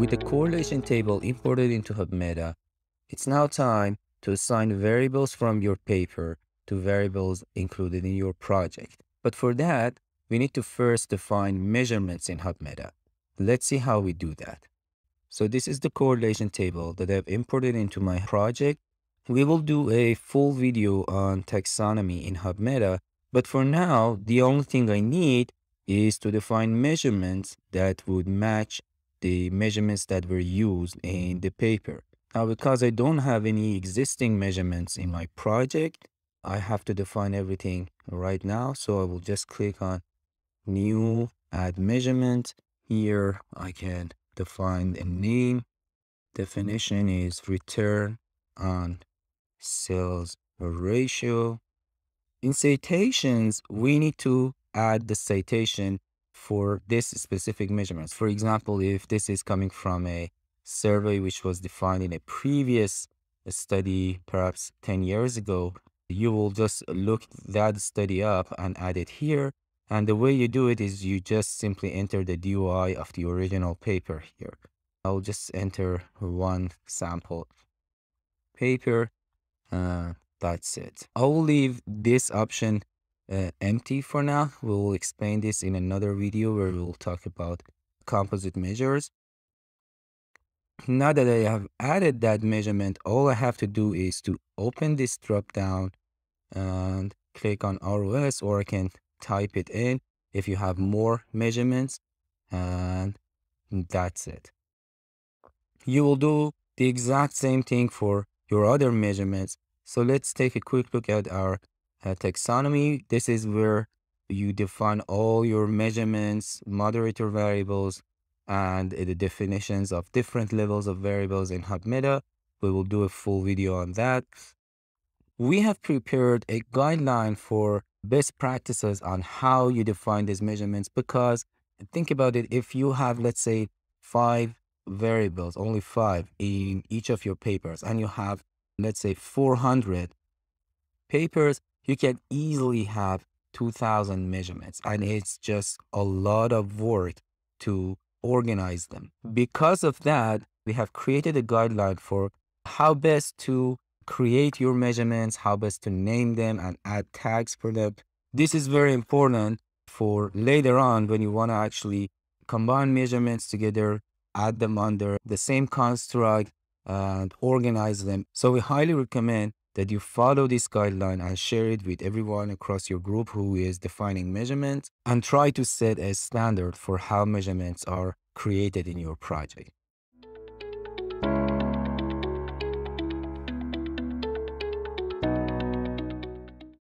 With the correlation table imported into HubMeta, it's now time to assign variables from your paper to variables included in your project. But for that, we need to first define measurements in HubMeta. Let's see how we do that. So this is the correlation table that I've imported into my project. We will do a full video on taxonomy in HubMeta, but for now, the only thing I need is to define measurements that would match the measurements that were used in the paper. Now, because I don't have any existing measurements in my project, I have to define everything right now. So I will just click on New, Add Measurement. Here I can define a name. Definition is return on sales ratio. In citations, we need to add the citation for this specific measurements. For example, if this is coming from a survey which was defined in a previous study, perhaps 10 years ago, you will just look that study up and add it here. And the way you do it is you just simply enter the DOI of the original paper here. I'll just enter one sample paper. That's it. I will leave this option empty for now. We'll explain this in another video where we'll talk about composite measures. Now that I have added that measurement, all I have to do is to open this drop down and click on ROS, or I can type it in if you have more measurements, and that's it. You will do the exact same thing for your other measurements. So let's take a quick look at our taxonomy. This is where you define all your measurements, moderator variables, and the definitions of different levels of variables in HubMeta. We will do a full video on that. We have prepared a guideline for best practices on how you define these measurements, because think about it, if you have, let's say, 5 variables, only 5 in each of your papers, and you have, let's say, 400 papers, you can easily have 2,000 measurements, and it's just a lot of work to organize them. Because of that, we have created a guideline for how best to create your measurements, how best to name them and add tags for them. This is very important for later on when you want to actually combine measurements together, add them under the same construct and organize them. So we highly recommend that you follow this guideline and share it with everyone across your group who is defining measurements, and try to set a standard for how measurements are created in your project.